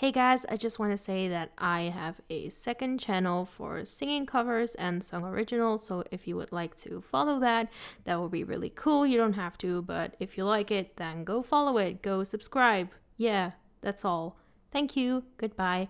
Hey guys, I just want to say that I have a second channel for singing covers and song originals, so if you would like to follow that would be really cool. You don't have to, but if you like it, then go follow it, go subscribe. Yeah, that's all. Thank you, goodbye.